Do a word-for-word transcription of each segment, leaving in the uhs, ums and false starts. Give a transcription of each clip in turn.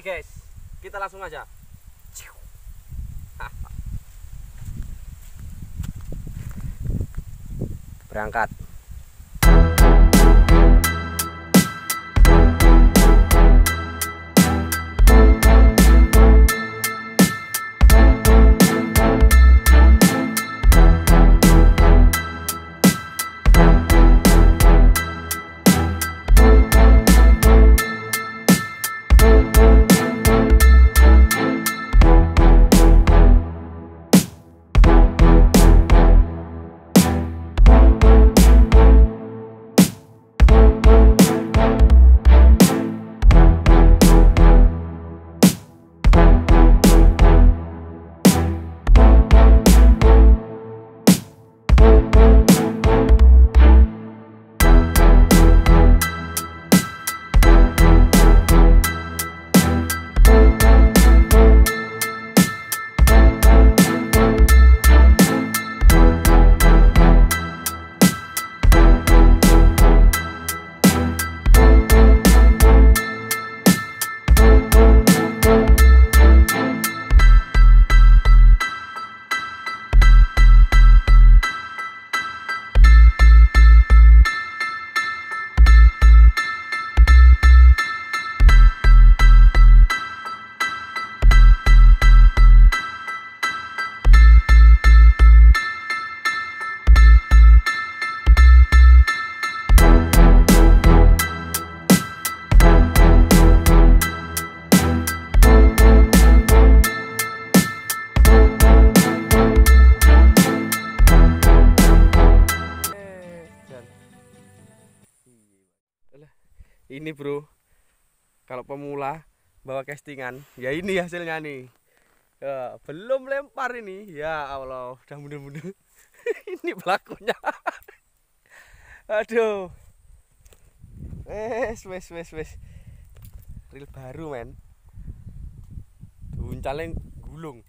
Oke guys, kita langsung aja. Berangkat. Ini bro, kalau pemula bawa castingan, ya ini hasilnya nih. Ya, belum lempar ini, ya Allah, udah mundur-mundur. Ini pelakunya. Aduh, wes wes wes wes, reel baru men. Buncaleng gulung.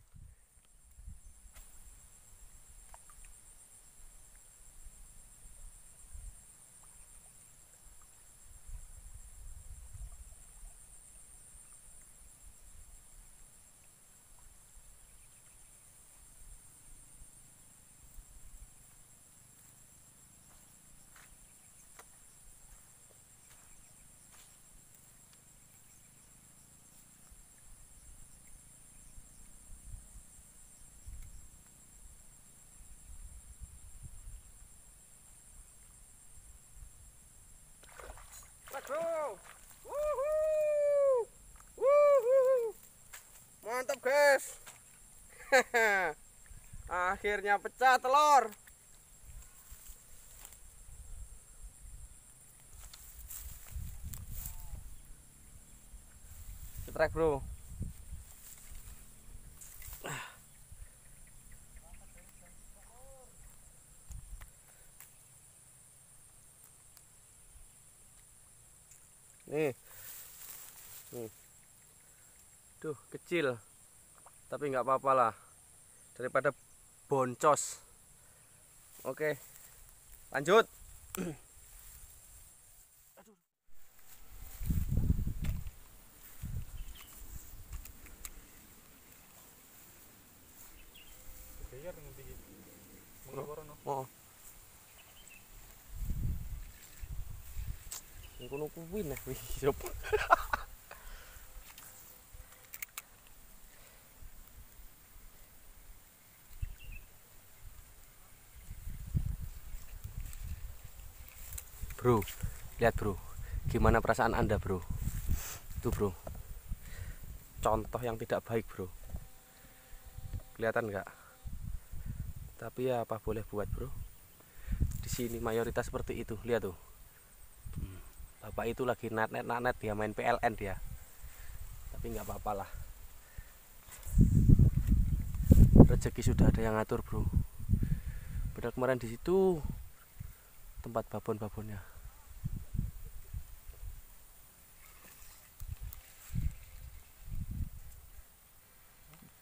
Mantap guys. Akhirnya pecah telur. Cetrek bro. Nih. Nih. Duh, kecil. Tapi nggak apa-apa lah, daripada boncos. Oke, lanjut. Oh, ngono kuwi nah wis siap. Bro, lihat bro, gimana perasaan anda bro? Itu bro, contoh yang tidak baik bro. Kelihatan nggak? Tapi ya apa boleh buat bro. Di sini mayoritas seperti itu, lihat tuh. Bapak itu lagi net-net net dia main P L N dia. Tapi nggak apa-apa lah. Rezeki sudah ada yang ngatur bro. Padahal kemarin di situ tempat babon-babonnya.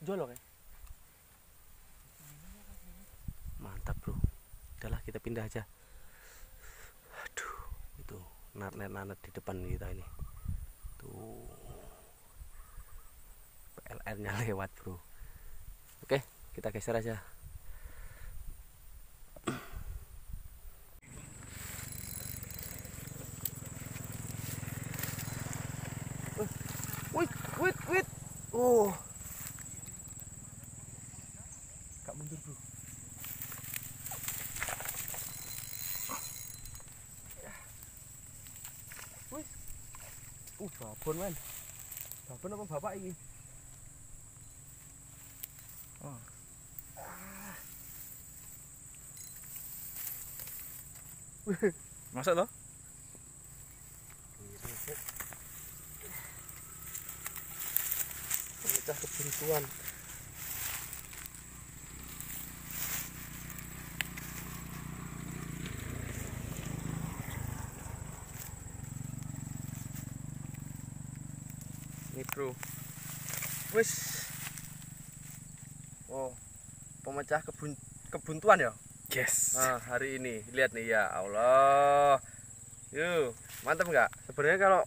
Jolok ya? Mantap bro. Udahlah kita pindah aja. Aduh, itu nanet-nanet di depan kita ini. Tuh. P L N-nya lewat, bro. Oke, kita geser aja. Wait, wait, wait. Oh. Kak mundur, bro. Wih. Uh, babon, men. Babon apa bapak ini? Oh. Ah. Masak toh? Pemecah keberuntungan. Ini bro. Wis. Oh, pemecah kebun kebuntuan ya? Yes. Nah, hari ini lihat nih, ya Allah. Yuh, mantap nggak? Sebenarnya kalau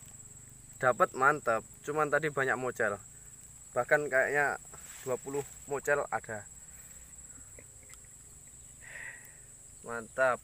dapat mantap, cuman tadi banyak mocel. Bahkan kayaknya dua puluh mocel ada. Mantap.